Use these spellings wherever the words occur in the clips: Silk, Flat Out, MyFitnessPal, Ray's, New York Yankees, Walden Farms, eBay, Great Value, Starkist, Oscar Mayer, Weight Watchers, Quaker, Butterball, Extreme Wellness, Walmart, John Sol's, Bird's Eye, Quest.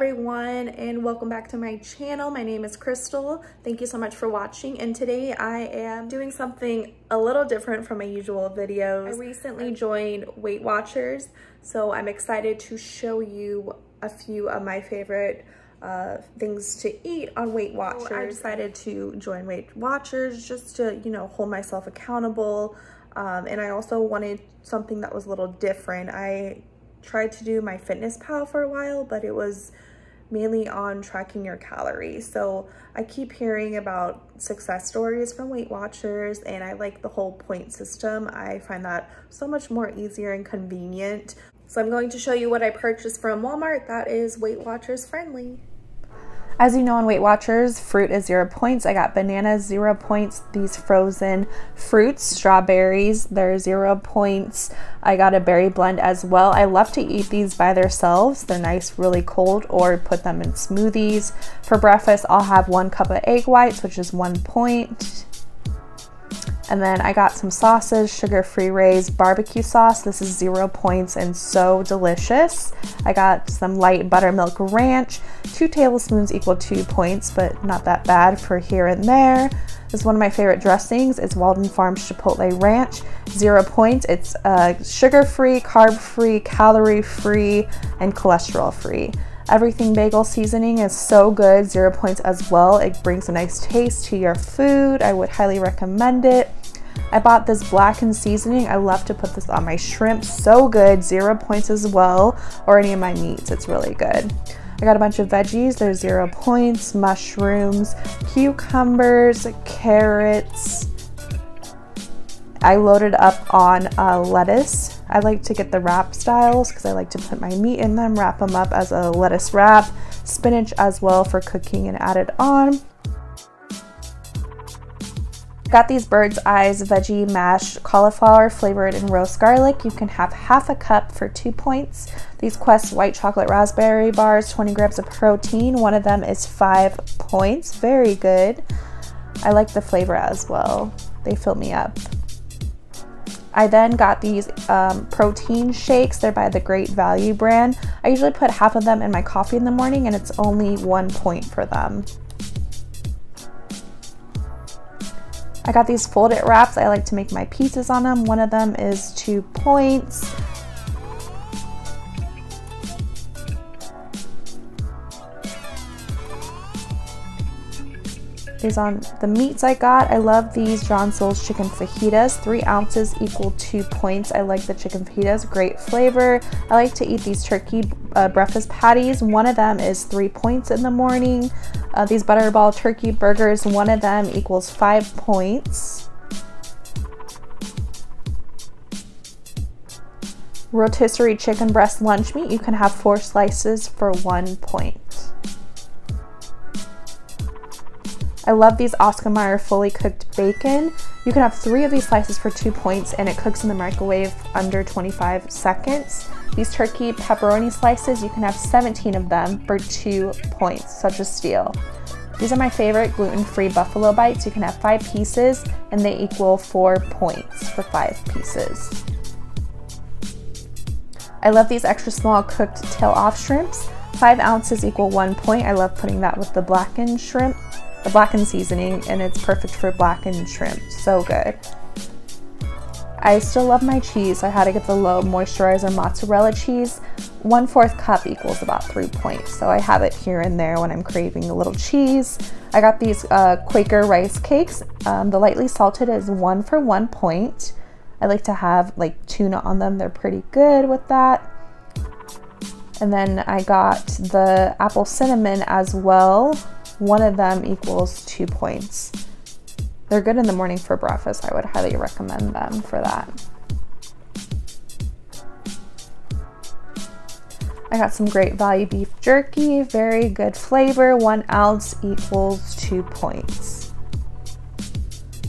everyone, and welcome back to my channel. My name is Crystal. Thank you so much for watching, and today I am doing something a little different from my usual videos. I recently joined Weight Watchers, so I'm excited to show you a few of my favorite things to eat on Weight Watchers. So I decided to join Weight Watchers just to, you know, hold myself accountable, and I also wanted something that was a little different. I tried to do MyFitnessPal for a while, but it was mainly on tracking your calories. So I keep hearing about success stories from Weight Watchers, and I like the whole point system. I find that so much more easier and convenient. So I'm going to show you what I purchased from Walmart that is Weight Watchers friendly. As you know, on Weight Watchers, fruit is 0 points. I got bananas, 0 points. These frozen fruits, strawberries, they're 0 points. I got a berry blend as well. I love to eat these by themselves. They're nice, really cold, or put them in smoothies. For breakfast, I'll have 1 cup of egg whites, which is 1 point. And then I got some sauces, sugar-free Ray's barbecue sauce. This is 0 points and so delicious. I got some light buttermilk ranch, 2 tablespoons equal 2 points, but not that bad for here and there. This is one of my favorite dressings. It's Walden Farms Chipotle Ranch, 0 points. It's sugar-free, carb-free, calorie-free, and cholesterol-free. Everything bagel seasoning is so good, 0 points as well. It brings a nice taste to your food. I would highly recommend it. I bought this blackened seasoning. I love to put this on my shrimp. So good, 0 points as well, or any of my meats. It's really good. I got a bunch of veggies. They're 0 points. Mushrooms, cucumbers, carrots. I loaded up on lettuce. I like to get the wrap styles because I like to put my meat in them, wrap them up as a lettuce wrap, spinach as well for cooking and added on. Got these Bird's Eyes veggie mash cauliflower flavored in roast garlic. You can have half a cup for 2 points. These Quest white chocolate raspberry bars, 20 grams of protein. One of them is 5 points. Very good. I like the flavor as well. They fill me up. I then got these protein shakes. They're by the Great Value brand. I usually put half of them in my coffee in the morning, and it's only 1 point for them. I got these folded wraps. I like to make my pizzas on them. One of them is 2 points. These on the meats I got. I love these John Sol's chicken fajitas. 3 ounces equal 2 points. I like the chicken fajitas. Great flavor. I like to eat these turkey breakfast patties. One of them is 3 points in the morning. These Butterball turkey burgers. One of them equals 5 points. Rotisserie chicken breast lunch meat. You can have 4 slices for 1 point. I love these Oscar Mayer fully cooked bacon. You can have 3 of these slices for 2 points, and it cooks in the microwave under 25 seconds. These turkey pepperoni slices, you can have 17 of them for 2 points, such a steal. These are my favorite gluten-free buffalo bites. You can have 5 pieces, and they equal 4 points for 5 pieces. I love these extra small cooked tail-off shrimps. 5 ounces equal 1 point. I love putting that with the blackened shrimp. The blackened seasoning, and it's perfect for blackened shrimp. So good. I still love my cheese. I had to get the low moisturizer mozzarella cheese. 1/4 cup equals about 3 points, so I have it here and there when I'm craving a little cheese. I got these Quaker rice cakes. The lightly salted is 1 for 1 point. I like to have like tuna on them. They're pretty good with that. And then I got the apple cinnamon as well. One of them equals 2 points. They're good in the morning for breakfast. I would highly recommend them for that. I got some Great Value beef jerky, very good flavor. 1 ounce equals 2 points.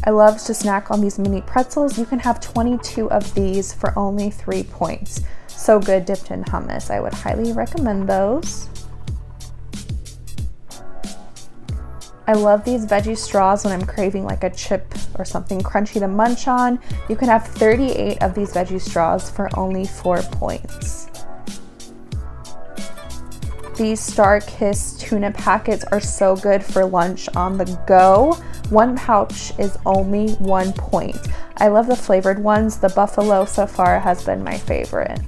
I love to snack on these mini pretzels. You can have 22 of these for only 3 points. So good dipped in hummus. I would highly recommend those. I love these veggie straws when I'm craving like a chip or something crunchy to munch on. You can have 38 of these veggie straws for only 4 points. These Starkist tuna packets are so good for lunch on the go. One pouch is only 1 point. I love the flavored ones. The buffalo so far has been my favorite.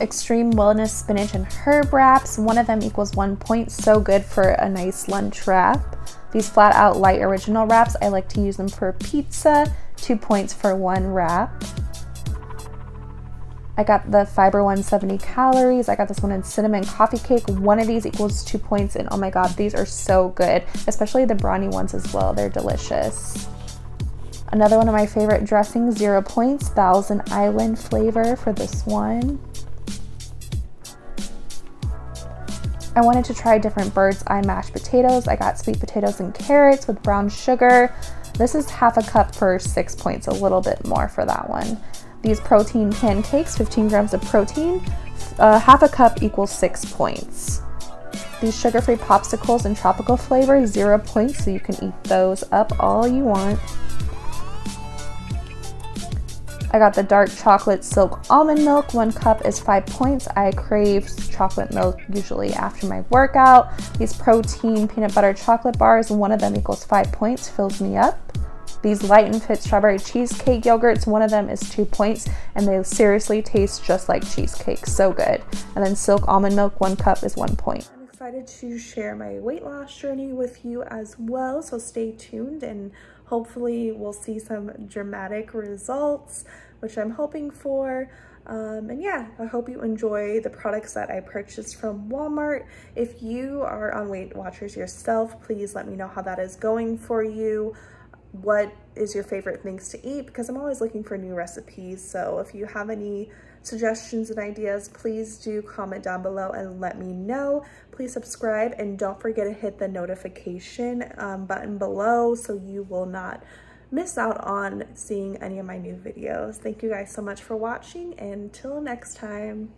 Extreme Wellness spinach and herb wraps. One of them equals 1 point. So good for a nice lunch wrap. These Flat Out light original wraps, I like to use them for pizza. 2 points for one wrap. I got the fiber 170 calories. I got this one in cinnamon coffee cake. One of these equals 2 points, and oh my god, these are so good, especially the brownie ones as well. They're delicious. Another one of my favorite dressings, 0 points, Thousand Island flavor for this one. I wanted to try different Bird's Eye mashed potatoes. I got sweet potatoes and carrots with brown sugar. This is half a cup for 6 points, a little bit more for that one. These protein pancakes, 15 grams of protein, half a cup equals 6 points. These sugar-free popsicles in tropical flavor, 0 points, so you can eat those up all you want. I got the dark chocolate Silk almond milk. 1 cup is 5 points. I crave chocolate milk usually after my workout. These protein peanut butter chocolate bars, one of them equals 5 points, fills me up. These Light and Fit strawberry cheesecake yogurts, one of them is 2 points, and they seriously taste just like cheesecake. So good. And then Silk almond milk, 1 cup is 1 point. I'm excited to share my weight loss journey with you as well, so stay tuned and hopefully we'll see some dramatic results, which I'm hoping for. And yeah, I hope you enjoy the products that I purchased from Walmart. If you are on Weight Watchers yourself, please let me know how that is going for you. What is your favorite things to eat, because I'm always looking for new recipes. So if you have any suggestions and ideas, please do comment down below and let me know. Please subscribe and don't forget to hit the notification button below so you will not miss out on seeing any of my new videos. Thank you guys so much for watching, and till next time.